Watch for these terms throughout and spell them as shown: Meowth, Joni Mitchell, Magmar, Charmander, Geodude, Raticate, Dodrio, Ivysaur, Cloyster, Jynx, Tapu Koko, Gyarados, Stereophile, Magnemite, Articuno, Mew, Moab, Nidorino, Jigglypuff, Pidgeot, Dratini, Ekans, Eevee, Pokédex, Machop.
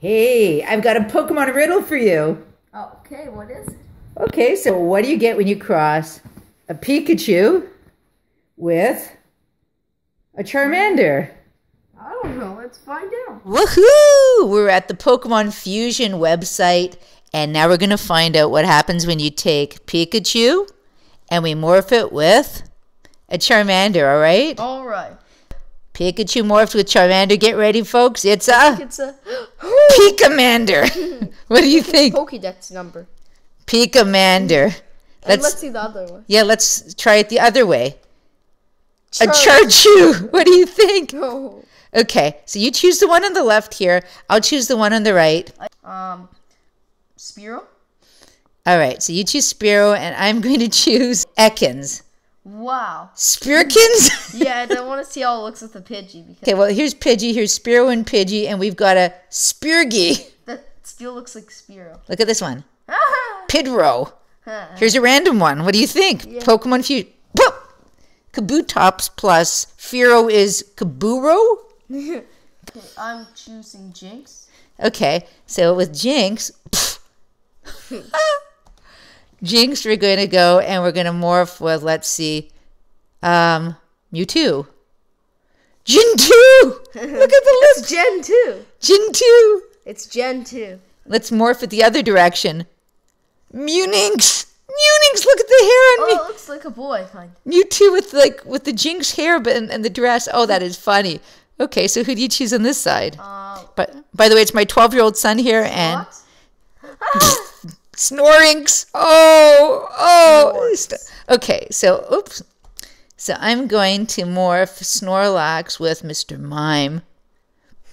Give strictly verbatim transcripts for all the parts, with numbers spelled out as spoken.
Hey, I've got a Pokemon riddle for you. Okay, what is it? Okay, so what do you get when you cross a Pikachu with a Charmander? I don't know. Let's find out. Woohoo! We're at the Pokemon Fusion website, and now we're going to find out what happens when you take Pikachu and we morph it with a Charmander, all right? All right. Pikachu morphed with Charmander. Get ready, folks. It's I a... think it's a... Pikamander. What do you think? Pokédex number. Pikamander. Let's, let's see the other one. Yeah, let's try it the other way. Char a Charchu. What do you think? No. Okay, so you choose the one on the left here. I'll choose the one on the right. Um, Spearow? All right, so you choose Spearow, and I'm going to choose Ekans. Wow. Spearkins? Yeah, I want to see how it looks with the Pidgey. Because okay, well, here's Pidgey, here's Spearow and Pidgey, and we've got a Speargy. That still looks like Spearow. Look at this one. Pidrow. Here's a random one. What do you think? Yeah. Pokemon Fusion. Kabutops plus Fearow is Kaburo? Okay, I'm choosing Jynx. Okay, so with Jynx, Jynx, we're going to go and we're going to morph with, let's see, um, Mewtwo. Gen two! Look at the list! Gen two! Gen two! It's Gen two. Let's morph it the other direction. Mewnix! Mewnix, look at the hair on oh, me! Oh, it looks like a boy, kind of. Mewtwo with, like, with the Jynx hair but and, and the dress. Oh, that is funny. Okay, so who do you choose on this side? Uh, but, by the way, it's my twelve-year-old son here and... Snorlax. Oh, oh. Snorlax. Okay, so, oops. So I'm going to morph Snorlax with Mister Mime.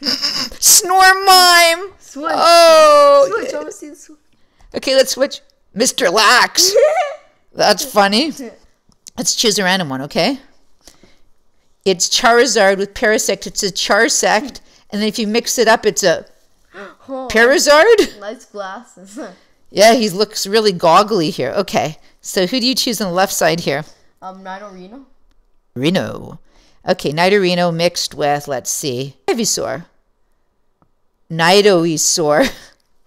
Snore Mime. Switch. Oh. Switch. I want to see the switch. Okay, let's switch. Mister Lax. That's funny. Let's choose a random one, okay? It's Charizard with Parasect. It's a Charsect. And then if you mix it up, it's a oh, Charizard. Nice glasses. Yeah, he looks really goggly here. Okay, so who do you choose on the left side here? Um, Nidorino. Rino. Okay, Nidorino mixed with, let's see, Ivysaur. Nidosaur.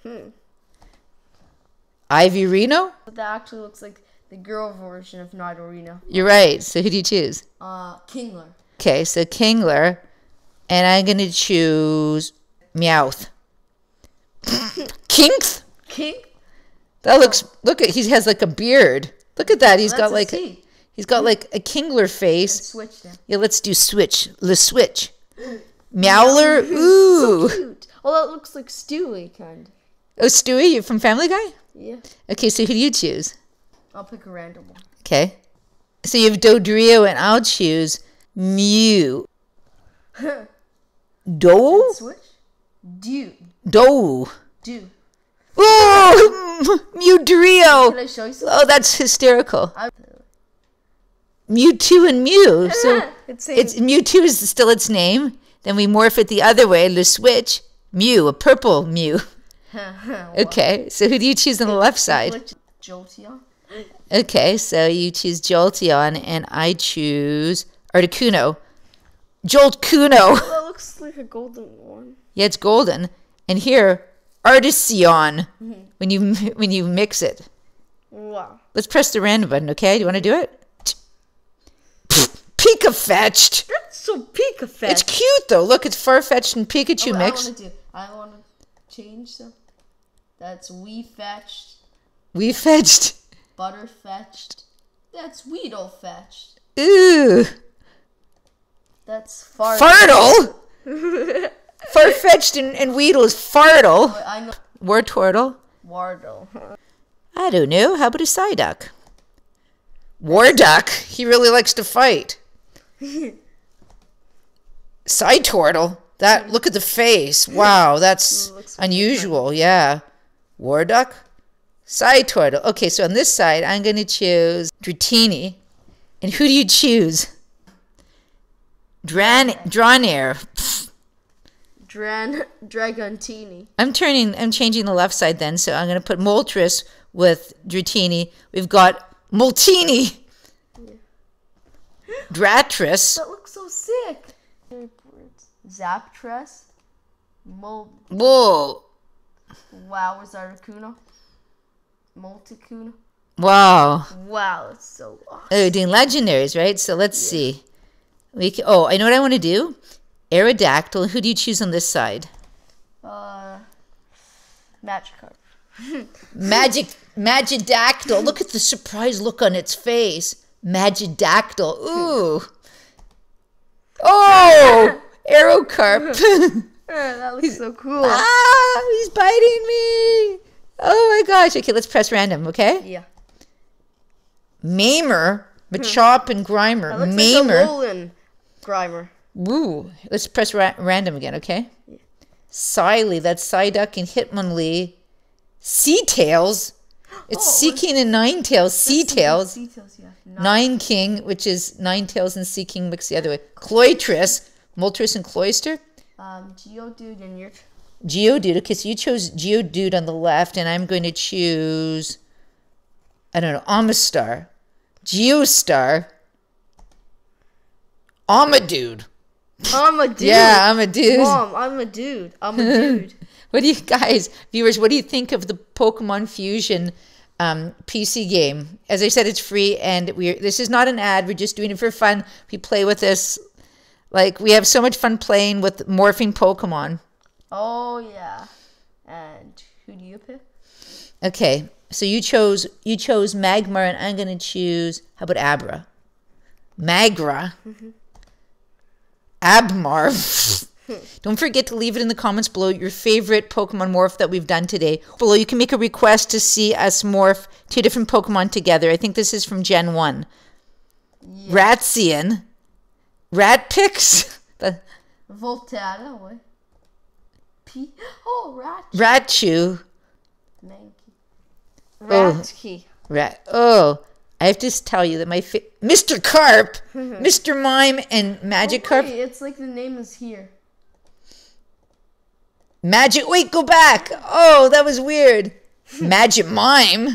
Hmm. Ivyrino? That actually looks like the girl version of Nidorino. You're right. So who do you choose? Uh, Kingler. Okay, so Kingler. And I'm going to choose Meowth. Kinks? Kink? That looks, look at, he has like a beard. Look at that. He's well, got like, a, he's got like a Kingler face. Let's switch then. Yeah, let's do switch. Let's switch. Meowler. Ooh. So cute. Well, that looks like Stewie kind. Oh, Stewie, you're from Family Guy? Yeah. Okay, so who do you choose? I'll pick a random one. Okay. So you have Dodrio and I'll choose Mew. Do? Switch? Do. Do. Do. Oh, Mewdrio! Can I show you something? Oh, that's hysterical. I... Mewtwo and Mew. So it's it's Mewtwo is still its name. Then we morph it the other way. Le switch. Mew, a purple Mew. Okay, so who do you choose on the left side? Jolteon. Okay, so you choose Jolteon, and I choose Articuno. Joltcuno. Oh, that looks like a golden one. Yeah, it's golden. And here. Artisan. Mm-hmm. When you when you mix it. Wow. Let's press the random button, okay? Do you want to do it? Pika fetched. That's so Pika fetched. It's cute though. Look, it's far fetched and Pikachu oh, mixed. I want to do. I want to change something. That's we fetched. We fetched. Butter fetched. That's Weedle fetched. Ooh. That's far. Fartle. Far-fetched and, and Weedle is Fartle. Oh, I know. Wartortle. Wardle. I don't know. How about a Psyduck? Warduck. He really likes to fight. Psytortle. That, look at the face. Wow, that's unusual. Yeah. Warduck. Psytortle. Okay, so on this side, I'm going to choose Dratini. And who do you choose? Dran Dronair. Dran Dragontini. I'm turning. I'm changing the left side then, so I'm going to put Moltres with Dratini. We've got Moltini. Yeah. Dratris. That looks so sick. Zaptress. Mol. Whoa. Wow, is that Articuno? Multicuno? Wow. Wow, it's so awesome. Oh, you're doing legendaries, right? So let's yeah. see. We can, oh, I know what I want to do. Aerodactyl. Who do you choose on this side? Uh, Magikarp. Magic, Magidactyl. Look at the surprise look on its face. Magidactyl. Ooh. Oh, Aerocarp. That looks so cool. Ah, he's biting me. Oh my gosh. Okay, let's press random, okay? Yeah. Mamer, Machop, and Grimer. That looks Mamer. Like a Roland Grimer. Woo. Let's press ra random again, okay? Yeah. Psyly, that's Psyduck and Hitmonlee. Seatails. It's oh, Seaking and Ninetales. Seatails. Seatails, yeah. Nine King, which is Ninetales and Seaking mixed the other way. Cloytress, Moltres and Cloyster. Um, Geodude and your... Geodude. Okay, so you chose Geodude on the left, and I'm going to choose, I don't know, Omastar. Geostar. Amadude. I'm a dude. Yeah, I'm a dude. Mom, I'm a dude. I'm a dude. What do you guys, viewers, what do you think of the Pokemon Fusion um, P C game? As I said, it's free, and we this is not an ad. We're just doing it for fun. We play with this. Like, we have so much fun playing with morphing Pokemon. Oh, yeah. And who do you pick? Okay, so you chose you chose Magmar, and I'm going to choose, how about Abra? Magra. Mm-hmm. Abmarv. Don't forget to leave it in the comments below your favorite Pokemon morph that we've done today. Below, you can make a request to see us morph two different Pokemon together. I think this is from Gen one. Yeah. Ratzian. Ratpix. Voltana. What? P. Oh, Ratchu. Ratchu. Mankey. Ratki. Oh. Rat. Oh. I have to tell you that my fa Mister Carp, Mister Mime, and Magikarp. Okay, it's like the name is here. Magic. Wait, go back. Oh, that was weird. Magic Mime.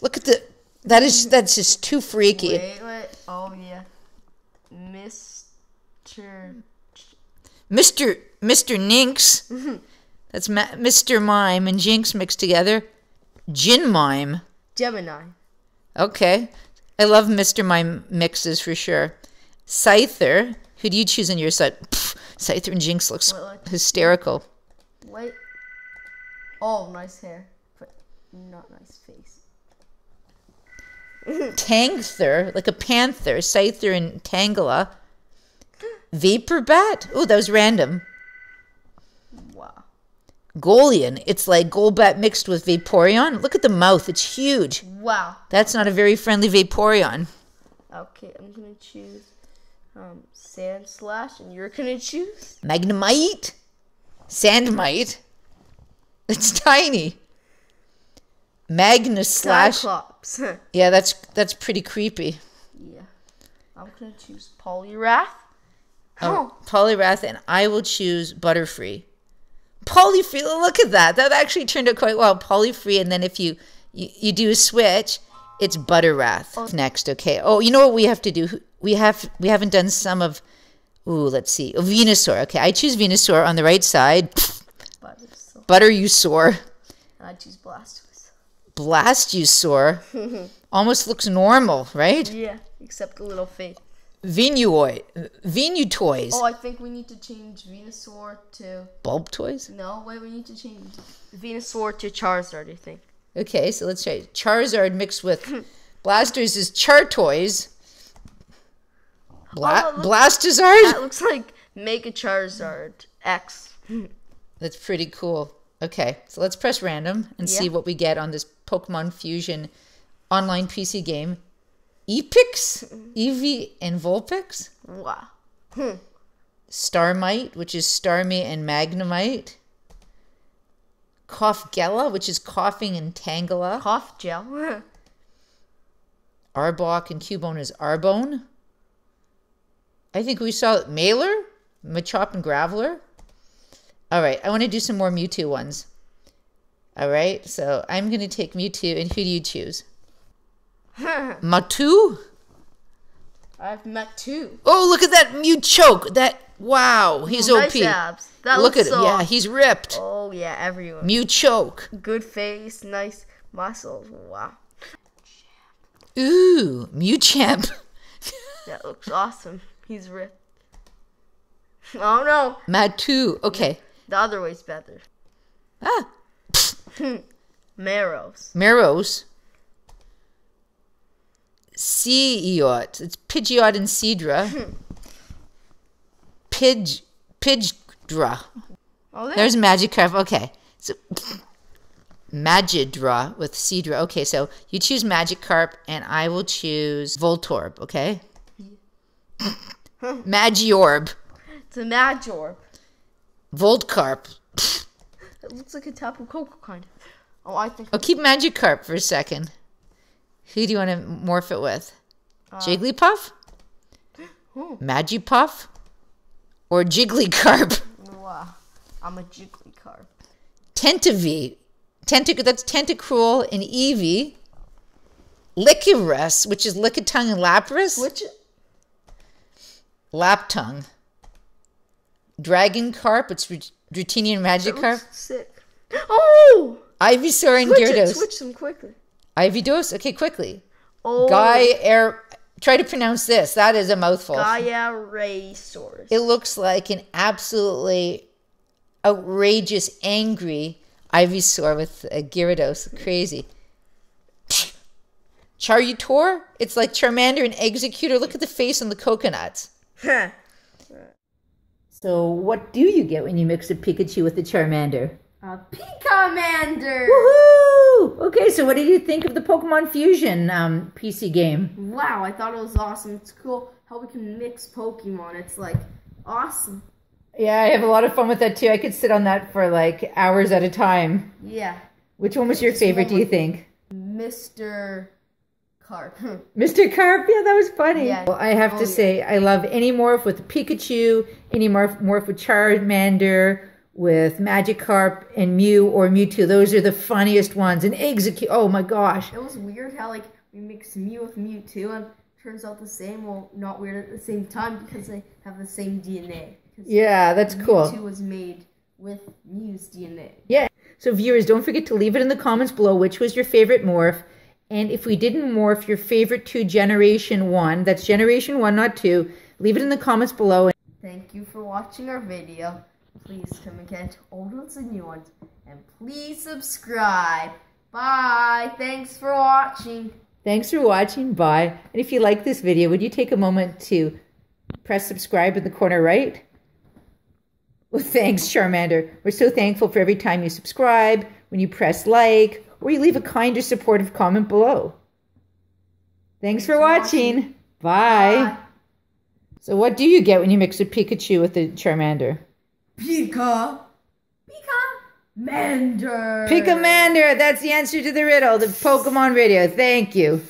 Look at the. That is. That's just too freaky. Wait, wait. Oh yeah. Mister. Mister. Mister Nynx. That's Ma Mister Mime and Jynx mixed together. Jin Mime. Gemini. Okay. I love Mister Mime mixes for sure. Scyther. Who do you choose on your side? Pff, Scyther and Jynx looks wait, wait. hysterical. Wait. Oh, nice hair. But not nice face. Tangther. Like a panther. Scyther and Tangela. Vaporbat. Oh, that was random. Wow. Golian. It's like Golbat mixed with Vaporeon. Look at the mouth. It's huge. Wow. That's not a very friendly Vaporeon. Okay, I'm going to choose um, Sandslash, and you're going to choose? Magnemite. Sandmite. It's tiny. Magneslash. Cyclops. Yeah, that's that's pretty creepy. Yeah. I'm going to choose Poliwrath. Oh, oh. Poliwrath, and I will choose Butterfree. Polyfree, look at that. That actually turned out quite well. Polyfree, and then if you, you, you do a switch, it's Butterwrath. Oh. Next, okay. Oh, you know what we have to do? We, have, we haven't done some of, ooh, let's see. Oh, Venusaur, okay. I choose Venusaur on the right side. Buttersaur. Butterusaur. And I choose Blastoise. Blastusaur. Almost looks normal, right? Yeah, except a little fake. Venuoy, Venu toys. Oh, I think we need to change Venusaur to Bulb toys. No, wait, we need to change Venusaur to Charizard. I think. Okay, so let's try Charizard mixed with Blastoise is Char toys. Bla oh, Blastoizard. That looks like Mega Charizard X. That's pretty cool. Okay, so let's press random and yeah. see what we get on this Pokemon Fusion online P C game. Epix, Eevee, and Vulpix. Wow. Hmm. Starmite, which is Starmie and Magnemite. Cough-Gela, which is Coughing and Tangela. Cough-Gel. Arbok and Cubone is Arbone. I think we saw Mailer, Machop, and Graveler. All right, I want to do some more Mewtwo ones. All right, so I'm going to take Mewtwo, and who do you choose? Matu? I've met two. Oh, look at that Mew choke. That Wow, he's Ooh, nice O P. Abs. That Look at so... him. Yeah, he's ripped. Oh, yeah, everyone. Mew choke. Good face, nice muscles. Wow. Ooh, Mewchamp. That looks awesome. He's ripped. Oh, no. Matu. Okay. The other way's better. Ah. Meros. Meros. Seaot. It's Pidgeot and Seedra. Pidge. Pidgedra. Oh, there. There's Magikarp. Okay. So. Magidra with Seedra. Okay, so you choose Magikarp and I will choose Voltorb, okay? Magiorb. It's a Magiorb. Voltcarp. It looks like a Tapu Koko kind. Oh, I think... I'll keep Magikarp for a second. Who do you want to morph it with? Uh, Jigglypuff? Who? Magipuff? Or Jigglycarp? Wow, I'm a Jigglycarp. Tentavie. Tentac that's Tentacruel and Eevee. Lickitung, which is Lickitung and Lapras. Which? Laptung. Dragoncarp, it's Dratini and Magikarp. Sick. Oh! Ivysaur and switch Gyarados. It, switch them quickly. Ivydos? Okay, quickly. Oh. Guy Air. Try to pronounce this. That is a mouthful. Gyarasaurus. It looks like an absolutely outrageous, angry Ivysaur with a Gyarados. Crazy. Charyutor? It's like Charmander and Executor. Look at the face on the coconuts. Huh. So what do you get when you mix a Pikachu with a Charmander? A Pikachu! Woohoo! Okay, so what did you think of the Pokemon Fusion um, P C game? Wow, I thought it was awesome. It's cool how we can mix Pokemon. It's like awesome. Yeah, I have a lot of fun with that too. I could sit on that for like hours at a time. Yeah. Which one was your favorite, do you think? Mister Carp. Mister Carp? Yeah, that was funny. Yeah. Well, I have oh, to say, yeah. I love any morph with Pikachu, any morph, morph with Charmander, with Magikarp and Mew or Mewtwo. Those are the funniest ones. And Execute. Oh my gosh. It was weird how like we mixed Mew with Mewtwo and it turns out the same. Well, not weird at the same time because they have the same D N A. Yeah, that's Mewtwo cool. Mewtwo was made with Mew's D N A. Yeah. So viewers, don't forget to leave it in the comments below which was your favorite morph. And if we didn't morph your favorite to Generation one, that's Generation one, not two, leave it in the comments below. Thank you for watching our video. Please come and catch old ones and new ones. And please subscribe. Bye. Thanks for watching. Thanks for watching. Bye. And if you like this video, would you take a moment to press subscribe in the corner right? Well, thanks, Charmander. We're so thankful for every time you subscribe, when you press like, or you leave a kind or supportive comment below. Thanks, Thanks for watching. watching. Bye. Bye. So what do you get when you mix a Pikachu with a Charmander? Pika. Pika-mander. Pika-mander. That's the answer to the riddle. The Pokemon radio. Thank you.